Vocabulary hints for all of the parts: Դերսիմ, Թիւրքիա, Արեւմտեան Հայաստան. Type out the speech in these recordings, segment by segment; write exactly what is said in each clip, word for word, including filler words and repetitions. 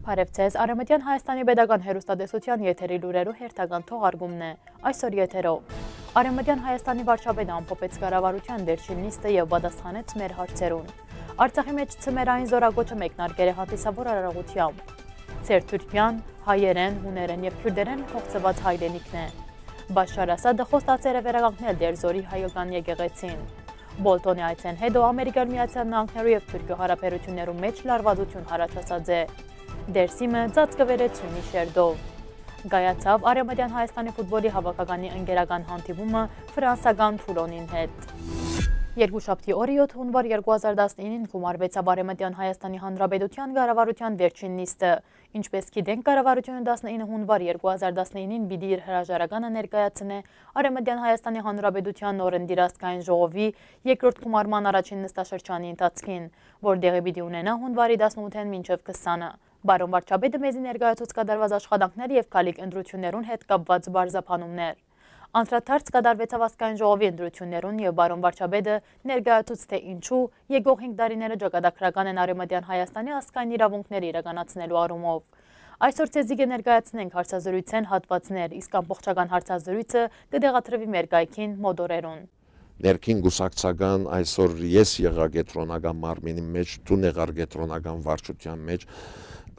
Բարև ձեզ, Արեւմտեան Հայաստանի Պետական Հեռուստատեսության եթերի լուրերու հերթական թողարկումն է։ Այսօր եթերով Արեւմտեան Հայաստանի վարչապետը ամփոփեց կառավարության վերջին նիստը եւ պատասխանեց մեր հարցերուն։ Արցախի մեջ ցմերային զորակոչը մեկնարկել է հատիսավոր արարողությամբ։ Ձեր թուրքյան, հայերեն, հուներեն եւ քուրդերեն կողծված հայրենիքն է։ Բաշար Ասադը խոստացել է վերականգնել Դերզորի հայկական եկեղեցին։ Բոլտոնի այցեն հետո Ամերիկայի Միացյալ Նահանգներու եւ Թուրքիա հարաբերություններու մեջ լարվածություն առաջացած է։ Դերսիմը ծածկվեցունի շերտով։ Գայացավ Արեւմտեան Հայաստանի ֆուտբոլի հավաքականի ընկերական հանդիպումը ֆրանսական Թուրոնին հետ։ Երկուշաբթի օրը յոթ հունվար երկու հազար տասնինին գումարվեցավ Արեւմտեան Հայաստանի Հանրապետության կառավարության վերջին նիստը, ինչպես գիտենք կառավարությունը տասնինը հունվար երկու հազար տասնինին պիտի իր հրաժարականը ներկայացնի Արեւմտեան Հայաստանի Հանրապետության նորընտիր ազգային ժողովի երկրորդ գումարման առաջին նստաշրջանի ընթացքին, որտեղ պիտի ունենա հունվարի տասնութին մինչև քսանը։ Բարոն վարչապետը մեզի ներկայացուց կատարված աշխատանքներ և կալիք ընտրություններուն հետ կապված բարձրապանումներ։ Անդրադարձ կատարվեցավ ազգային ժողովի ընտրություններուն և բարոն վարչապետը ներկայացուց թե ինչու եկող հինգ տարիները ճակատագրական են Արեւմտեան Հայաստանի ազգային իրավունքները իրականացնելու առումով։ Այսօր ցեզի կներկայացնենք հարցազրույցային հատվածներ, իսկ ամբողջական հարցազրույցը կդեղադրվի մեր կայքին մոտ օրերուն։ Ներքին գուսակցական այսօր ես եղագետրոնական մարմինի մեջ, դու եղագետրոնական վարչության մեջ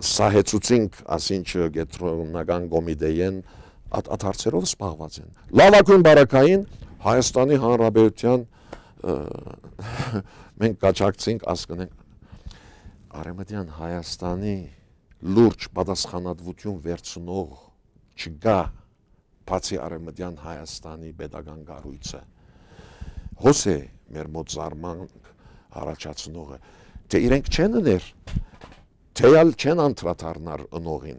Սահեցուցինք, ասինչ գետրոնական կոմիտեին աթարցերով սպաղված են։ Լավագույն բարակային Հայաստանի Հանրապետության մենք կաչակցինք ասկնենք Արեւմտեան Հայաստանի լուրջ պատասխանատվություն վերցնող չկա բացի Արեւմտեան Հայաստանի պետական կառույցը։ Հոս է մեր մոտ զարմանք առաջացնողը, թե իրենք չեն ներ Թեյալ չեն անդրադառնար ընողին,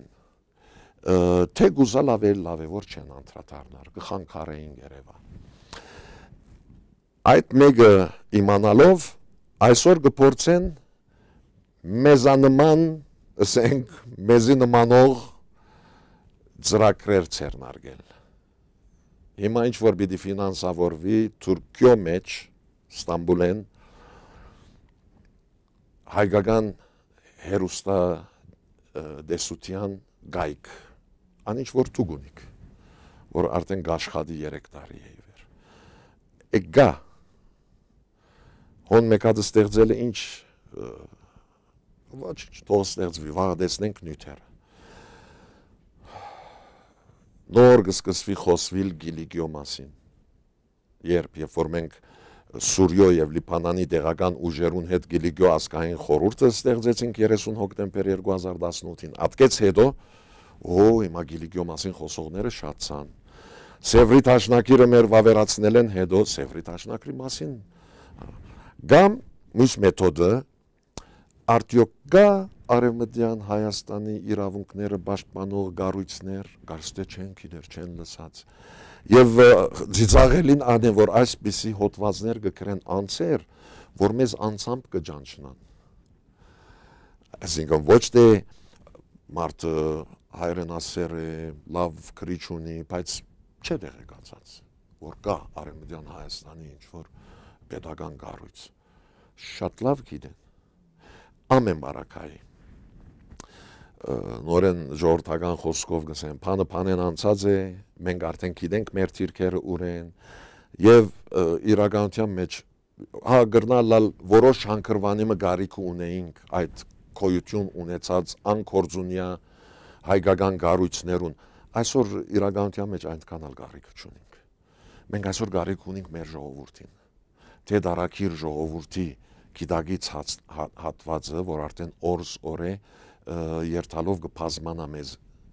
թե գուզալ ավել լավևոր չեն անդրադառնար, կխանգարեին Երևան։ Այդ մեկը իմանալով այսօր կփորձեն մեզանման, ասենք, մեզի նմանող ծրագրեր ձեռնարկել։ Հիմա ինչ որ պիտի ֆինանսավորվի Թուրքիո մեջ, Ստամբուլեն, հայկական հերուստա դեսության գայք, անինչ որ տուգունիք, որ արդեն գաշխադի երեք տարի է իվեր։ Եկ գա, հոն մեկատը ստեղձել է ինչ, ոչ տող ստեղձվի, վաղադեսնենք նյութերը։ Նոր գսկսվի խոսվիլ գիլիգյո մասին, երբ եվ որ մենք Սուրյո և լիպանանի դեղական ուժերուն հետ գիլիգյո ասկային խորուրդը ստեղձեցինք երեսուն հոկտեմբեր երկու հազար տասնութին, ատկեց հետո, հո իմա գիլիգյո մասին խոսողները շատցան, սևրի տաշնակիրը մեր վավերացնել են հետո սևրի տաշնակրի մասին, գամ մուս մեթոդը արդյոք գա Արևմտեան Հայաստանի իրավունքները պաշտպանող կառույցներ, կարծես չեն գիտեր, չեն լսած։ Եվ ծիծաղելին անեն, որ այսպիսի հոդվածներ կգրեն անձեր, որ մեզ անձամբ կճանչնան։ Այսինքն ոչ թե մարդը հայրենասեր է, լավ քրիչ ունի, բայց չէ տեղեկացած, որ կա Արևմտեան Հայաստանի ինչ-որ պետական կառույց։ Շատ լավ գիտեն։ Ամեն բարակայի։ Նորեն ժողովրդական խոսքով գսեն, պանը պանեն անցած է, մենք արդեն գիտենք մեր թիրքերը ուր են, և իրականության մեջ գրնալալ որոշ հանքրվանիմը գարիք ունեինք այդ կոյություն ունեցած անկորձունյա հայկական գարույցներուն, այսօր իրականության մեջ այնքան ալ գարիք չունինք, մենք այսօր գարիք ունինք մեր ժողովուրդին, թե դարակիր ժողովուրդի գիտագից հատվածը, որ արդեն օրս օր է երթալով կպազմանա մեզ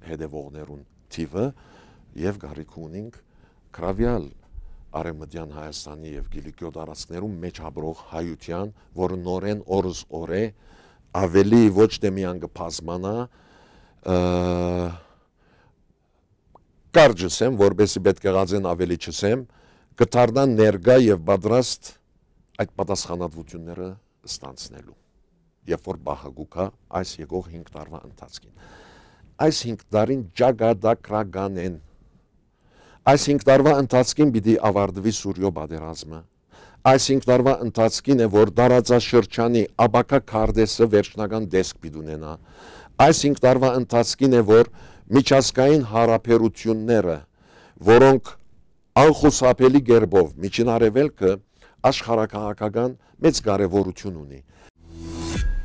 հետևողներուն թիվը և գարիք ունինք կրավյալ Արեւմտեան Հայաստանի և գիլիգյո տարածքներում մեջ ապրող հայության, որ նորեն օրս օր է ավելի ոչ թե միայն կպազմանա կարճ չեմ, որպեսզի պետք եղածեն ավելի չսեմ, կդառնան ներկա և պատրաստ այդ պատասխանատվությունները ստանցնելու, երբ որ բախագուկա այս եկող հինգ տարվա ընթացքին։ Այս հինգ տարին ճակատագրական են։ Այս հինգ տարվա ընթացքին պիտի ավարտվի Սուրյո պատերազմը։ Այսինք տարվա ընթացքին է, որ տարածաշրջանի ապակա քարտեզը վերջնական դեսք պիտունենա։ Այսինք տարվա ընթացքին է, որ միջազգային հարաբերությունները, որոնք անխուսափելի գերբով միջինարևելքը աշխարհակահաղական մեծ կարևորություն ունի։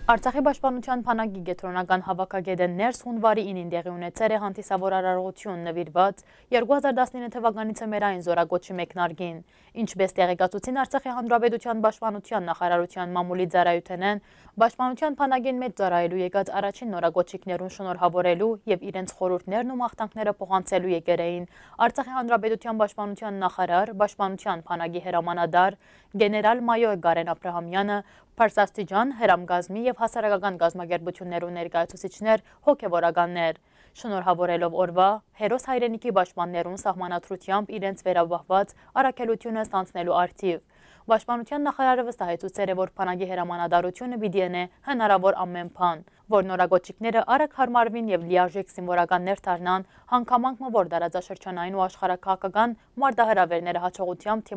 Արցախի պաշտպանության բանակի կենտրոնական հավաքակետն ներս հունվարի ինը տեղի ունեցել է հանդիսավոր արարողություն նվիրված երկու հազար տասնինը թվականից մերային զորակոչի մեկնարկին, ինչպես տեղեկացուցին Արցախի հանրապետության պաշտպանության նախարարության մամուլի ծառայությունն, պաշտպանության բանակին մեծ ծառայելու եկած առաջին նորակոչիկներուն շնորհավորելու եւ իրենց խորհուրդներն ու մաղթանքները փոխանցելու եկերեին Արցախի հանրապետության պաշտպանության նախարար, պաշտպանության բանակի հրամանատար գեներալ-մայոր Գարեն Աբրահամյանը Փարսաստիճան, հրամգազմի և հասարակական գազմագերբություններու ներկայացուցիչներ, հոգևորականներ, շնորհավորելով օրվա, հերոս հայրենիքի պաշտպաններուն սահմանադրությամբ իրենց վերաբախված առաքելությունը ստանցնելու արդիվ, պաշտպանության նախարարը վստահեցուցել է, որ բանակի հրամանատարությունը պիտի ենե հնարավոր ամեն բան, որ նորագոչիկները արագ հարմարվին և լիարժեք զինվորականներ դառնան, հանգամանք մը որ տարածաշրջանային ու աշխարհակահաղական մարտահրավերները հաջողությամբ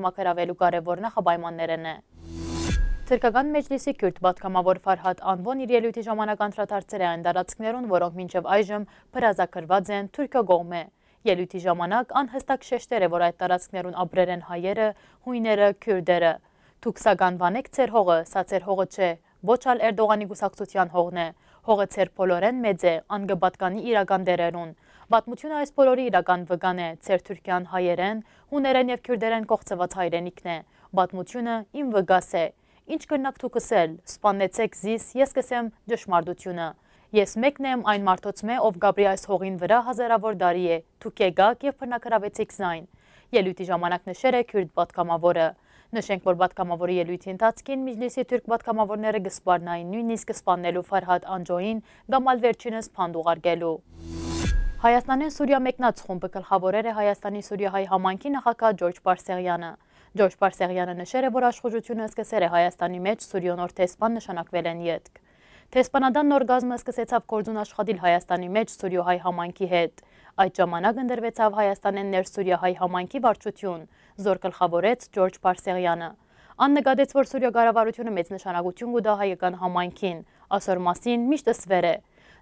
թիմակերավելու կարևոր նախապայմաններն է։ Թրկական մեջլիսի քյուրդ պատգամավոր Ֆարհադ Անվոն իր ելույթի ժամանակ անդրադարձել է այն տարածքներուն, որոնք մինչև այժմ փրազակրված են Թուրքիա կողմէ։ Ելույթի ժամանակ անհստակ շեշտեր է, որ այդ տարածքներուն ապրել են հայերը, հույները, քյուրդերը։ Դուք սագանվանեք ձեր հողը, սա ձեր հողը չէ, ոչ այլ Էրդողանի կուսակցության հողն է։ Հողը ձեր բոլորեն մեծ է, անգպատկանի իրական դերերուն։ Պատմությունը այս բոլորի իրական վկան է, ձեր Թուրքիան հայերեն, հուներեն և քյուրդերեն կողծված հայրենիքն է։ Պատմությունը իմ վկաս է։ Ինչ կրնակ դուք ասել, սպանեցեք զիս, ես կսեմ ճշմարտությունը։ Ես մեկն եմ այն մարդոցմե, ով գաբրի այս հողին վրա հազարավոր դարի է, դուք եկաք և բնակարավեցիք զայն։ Ելույթի ժամանակ նշել է քյուրդ պատգամավորը։ Նշենք, որ պատգամավորի ելույթի ընթացքին Միջլիսի թուրք պատգամավորները կսպառնային նույնիսկ սպանելու Ֆարհադ Անջոյին կամ այլ վերջինս փանդ ուղարկելու։ Հայաստանին Սուրիա մեկնած խումբը գլխավորել է Հայաստանի Սուրիա-հայ համայնքի նախագահ Ջորջ Բարսեղյանը։ Ջորջ Բարսեղյանը նշել է, որ աշխուժությունը սկսել է Հայաստանի մեջ Սուրիոնոր թեսպան նշանակվել են ետք։ Թեսպանադան նոր գազմը սկսեցավ գործուն աշխատել Հայաստանի մեջ Սուրիո-հայ համայնքի հետ։ Այդ ժամանակ ընդրվեցավ Հայաստանեն ներսուրիա-հայ համայնքի վարչություն, զոր գլխավորեց Ջորջ Բարսեղյանը։ Աննկատեց, որ Սուրիո կառավարությունը մեծ նշանակություն կտա հայկական համայնքին, այսօր մասին միշտ ասվել է։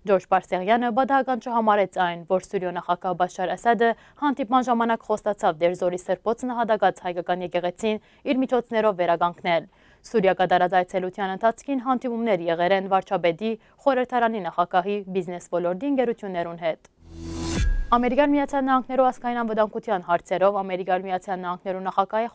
Ջորջ Բարսեղյանը բադահական չհամարեց այն, որ Սուրիո նախագահ Բաշար Ասադը հանդիպման ժամանակ խոստացավ Դերզորի սրբոց նահատակած հայկական եկեղեցին իր միջոցներով վերականգնել։ Սուրիա կատարած այցելության ընթացքին հանդիպումներ եղել են վարչապետի, խորհրդարանի նախագահի, բիզնես ոլորտի ընկերություններուն հետ։ Ամերիկան Միացյալ Նահանգներու ազգային անվտանգության հարցերով Ամերիկան Միացյալ Նահանգներու նախագահի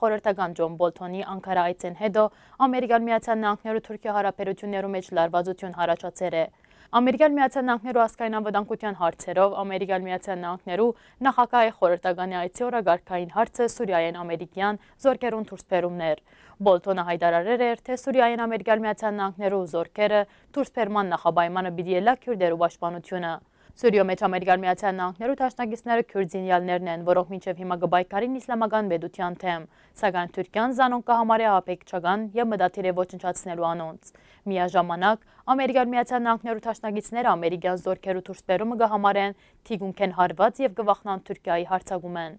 խորհրդական Ջոն Բոլթոնի Անկարա այցեն հետո Ամերիկան Միացյալ Նահանգներու Թուրքիա հարաբերություններու մեջ լարվածություն առաջացել է։ Ամերիկան Միացյալ Նահանգներու ազգային անվտանգության հարցերով Ամերիկան Միացյալ Նահանգներու նախագահի խորհրդականի այցի օրագարկային հարցը Սուրիայեն ամերիկյան զորքերուն դուրսբերումներ։ Բոլթոնը հայտարարել էր, թե Սուրիայեն Ամերիկան Միացյալ Նահանգներու զորքերը դուրսբերման նախապայմանը պիտի ելնի քյուրդերու պաշտպանությունը։ Սուրիո մեջ Ամերիկան Միացյալ Նահանգներու դաշնակիցները քյուրդ զինյալներն են, որոնք մինչև հիմա կբայկարին իսլամական պետության դեմ, սակայն Թուրքիան զանոնք կհամարի ահաբեկչական եւ մտադիր է ոչնչացնելու անոնց։ Միաժամանակ Ամերիկան Միացյալ Նահանգներու դաշնակիցները ամերիկյան զորքերու դուրսբերումը կհամարեն թիկունքեն հարված եւ կվախնան Թուրքիայի հարձակումեն։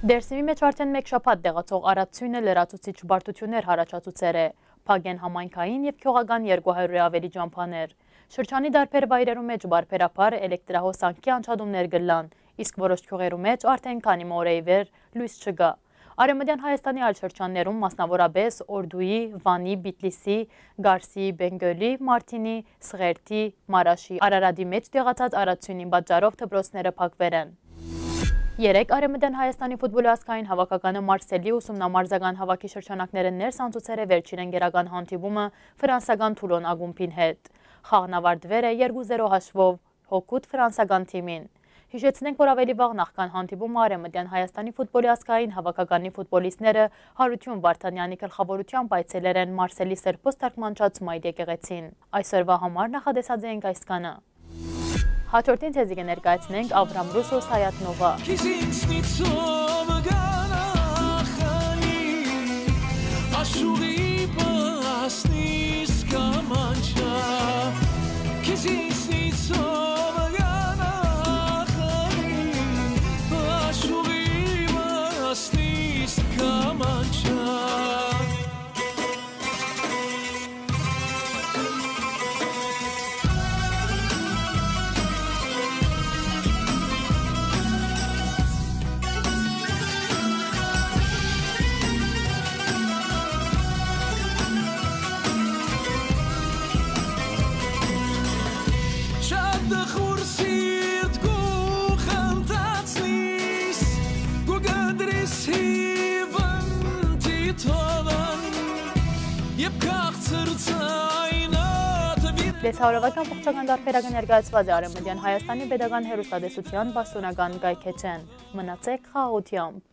Դերսիմի մեջ արդեն մեկ շաբաթ դեղացող արածությունը լրացուցիչ բարդություններ հարաճացուցել է, փակեն համայնքային եւ քյողական երկու հարյուր ավելի ճամփաներ։ Շրջանի դարբեր վայրերու մեջ բարբերաբար էլեկտրահոսանքի անջատումներ գլան, իսկ որոշ քյուղերու մեջ արդեն քանի օրեի վեր լույս չկա։ Արեւմտեան Հայաստանի այլ շրջաններում մասնավորապես Օրդուի, Վանի, Բիտլիսի, Գարսիի, Բենգոլի, Մարտինի, Սղերտի, Մարաշի, Արարատի մեջ տեղացած արածյունի պատճառով դպրոցները փակվել են։ Երեկ Արեւմտեան Հայաստանի ֆուտբոլի ազգային հավաքականը Մարսելի ուսումնամարզական հավաքի շրջանակները ներս անցուցել է վերջին ընկերական հանդիպումը ֆրանսական Թուլոն ակումբին հետ։ Խաղն ավարտվել է երկու զիրո հաշվով հօգուտ ֆրանսական թիմին։ Հիշեցնենք, որ ավելի վաղ նախքան հանդիպումը Արեւմտեան Հայաստանի ֆուտբոլի ազգային հավաքականի ֆուտբոլիստները Հարություն Վարդանյանի գլխավորությամբ այցելել են Մարսելի սրբոց թարգմանչած մայր եկեղեցին։ Այսօրվա համար նախատեսած էինք այսքանը։ Հաջորդին թեզի կներկայացնենք Ավրամ Ռուսոս Հայատնովա։ Kisnitsova Լեսարովական փոխանցական դարբերակը ներկայացված է Արեւմտեան Հայաստանի Պետական Հեռուստատեսության պաշտոնական կայքէջեն։ Մնացեք խաղաղությամբ։